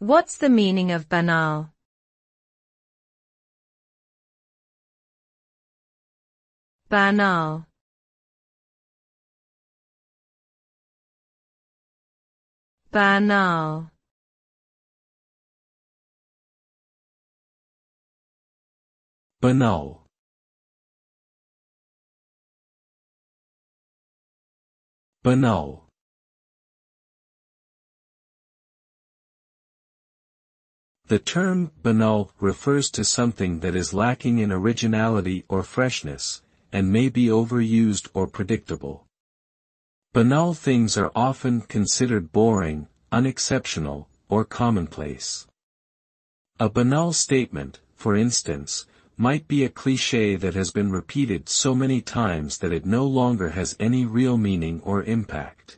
What's the meaning of banal? Banal. Banal. Banal. Banal. The term banal refers to something that is lacking in originality or freshness, and may be overused or predictable. Banal things are often considered boring, unexceptional, or commonplace. A banal statement, for instance, might be a cliché that has been repeated so many times that it no longer has any real meaning or impact.